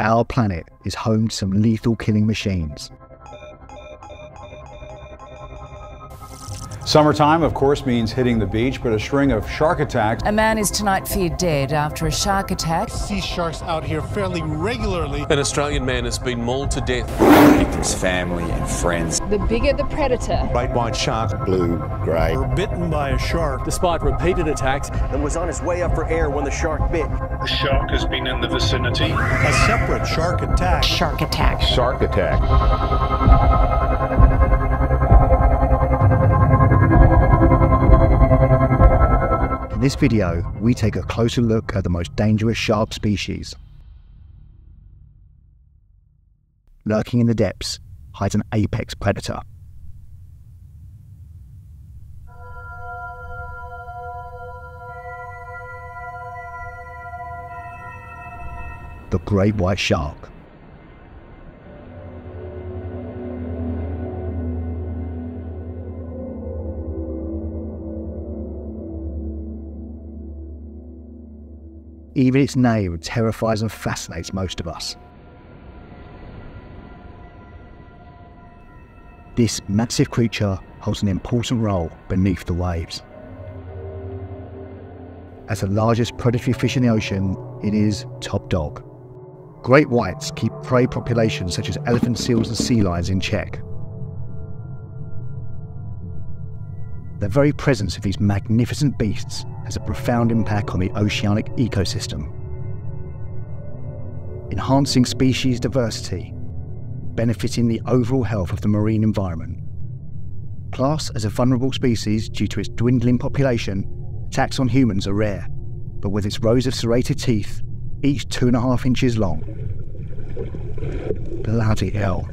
our planet is home to some lethal killing machines. Summertime, of course, means hitting the beach, but a string of shark attacks. A man is tonight feared dead after a shark attack. Sea sharks out here fairly regularly. An Australian man has been mauled to death. Victims' family and friends. The bigger the predator. Great white shark, blue, grey. Were bitten by a shark despite repeated attacks and was on his way up for air when the shark bit. The shark has been in the vicinity. A separate shark attack. Shark attack. Shark attack. In this video, we take a closer look at the most dangerous shark species. Lurking in the depths hides an apex predator. The great white shark. Even its name terrifies and fascinates most of us. This massive creature holds an important role beneath the waves. As the largest predatory fish in the ocean, it is top dog. Great whites keep prey populations such as elephant seals and sea lions in check. The very presence of these magnificent beasts has a profound impact on the oceanic ecosystem, enhancing species diversity, benefiting the overall health of the marine environment. Classed as a vulnerable species due to its dwindling population, attacks on humans are rare, but with its rows of serrated teeth, each 2.5 inches long. Bloody hell.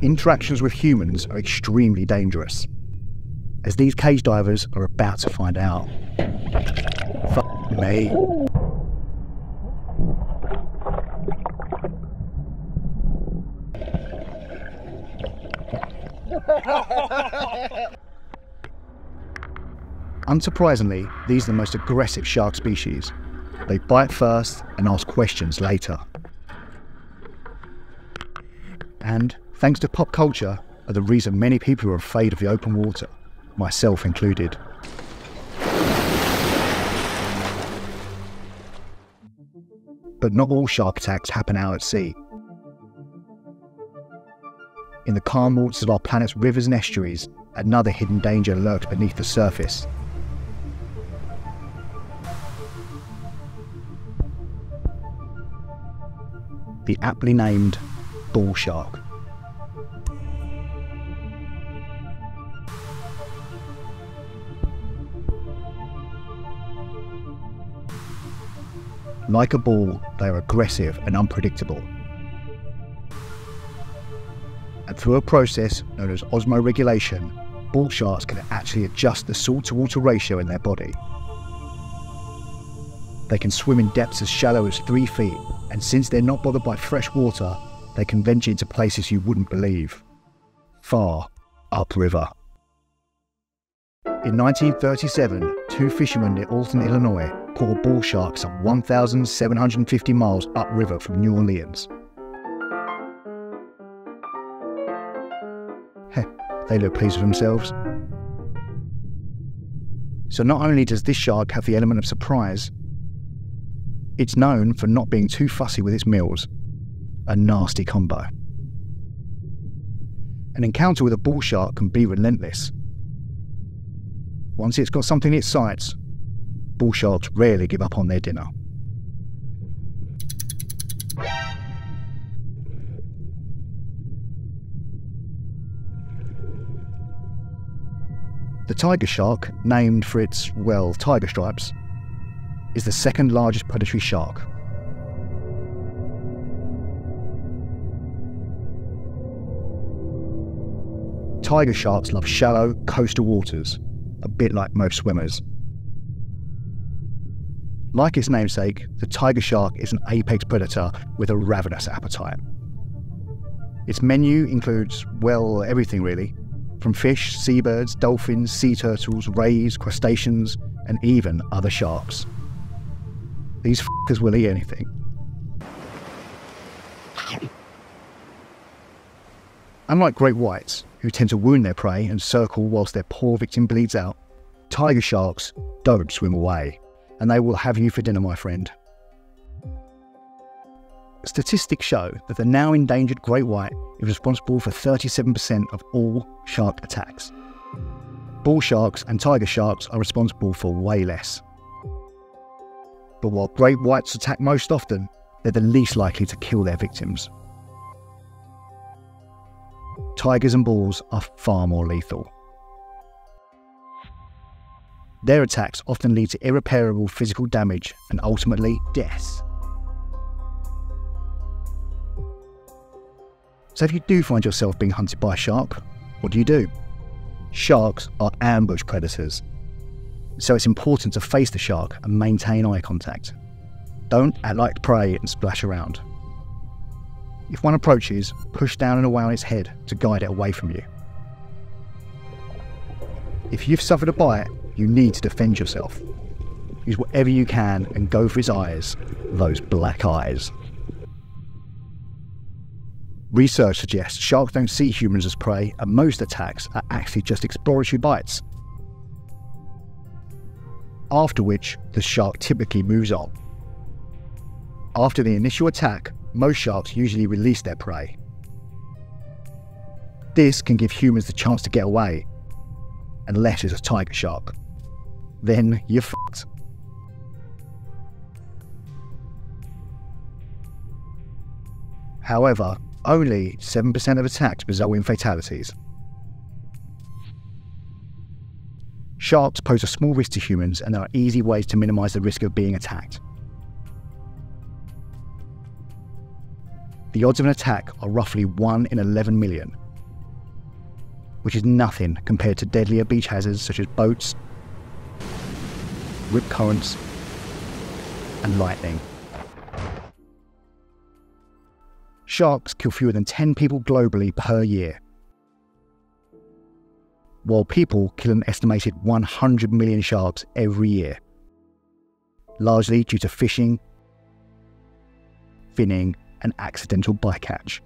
Interactions with humans are extremely dangerous, as these cage divers are about to find out. Fuck me. Unsurprisingly, these are the most aggressive shark species. They bite first and ask questions later. And, thanks to pop culture, are the reason many people are afraid of the open water, myself included. But not all shark attacks happen out at sea. In the calm waters of our planet's rivers and estuaries, another hidden danger lurks beneath the surface. The aptly named bull shark. Like a bull, they are aggressive and unpredictable. And through a process known as osmoregulation, bull sharks can actually adjust the salt-to-water ratio in their body. They can swim in depths as shallow as 3 feet, and since they're not bothered by fresh water, they can venture into places you wouldn't believe. Far upriver. In 1937, two fishermen near Alton, Illinois, caught a bull shark some 1,750 miles upriver from New Orleans. Heh, they look pleased with themselves. So not only does this shark have the element of surprise, it's known for not being too fussy with its meals. A nasty combo. An encounter with a bull shark can be relentless. Once it's got something in its sights, bull sharks rarely give up on their dinner. The tiger shark, named for its, well, tiger stripes, is the second largest predatory shark. Tiger sharks love shallow, coastal waters, a bit like most swimmers. Like its namesake, the tiger shark is an apex predator with a ravenous appetite. Its menu includes, well, everything really, from fish, seabirds, dolphins, sea turtles, rays, crustaceans, and even other sharks. These f***ers will eat anything. Unlike great whites, who tend to wound their prey and circle whilst their poor victim bleeds out, tiger sharks don't swim away, and they will have you for dinner, my friend. Statistics show that the now endangered great white is responsible for 37% of all shark attacks. Bull sharks and tiger sharks are responsible for way less. But while great whites attack most often, they're the least likely to kill their victims. Tigers and bulls are far more lethal. Their attacks often lead to irreparable physical damage and ultimately death. So if you do find yourself being hunted by a shark, what do? Sharks are ambush predators, so it's important to face the shark and maintain eye contact. Don't act like prey and splash around. If one approaches, push down and away on its head to guide it away from you. If you've suffered a bite, you need to defend yourself. Use whatever you can and go for its eyes, those black eyes. Research suggests sharks don't see humans as prey, and most attacks are actually just exploratory bites, after which the shark typically moves on. After the initial attack, most sharks usually release their prey. This can give humans the chance to get away, unless it's a tiger shark. Then you're fucked. However, only 7% of attacks result in fatalities. Sharks pose a small risk to humans, and there are easy ways to minimise the risk of being attacked. The odds of an attack are roughly 1 in 11 million, which is nothing compared to deadlier beach hazards such as boats, rip currents, and lightning. Sharks kill fewer than 10 people globally per year, while people kill an estimated 100 million sharks every year, largely due to fishing, finning, and accidental bycatch.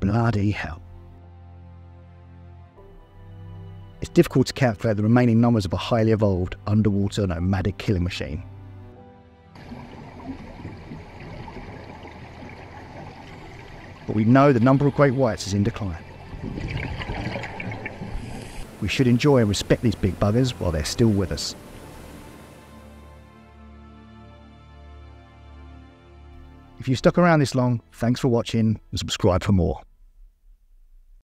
Bloody hell. It's difficult to calculate the remaining numbers of a highly evolved underwater nomadic killing machine. But we know the number of great whites is in decline. We should enjoy and respect these big buggers while they're still with us. If you stuck around this long, thanks for watching and subscribe for more.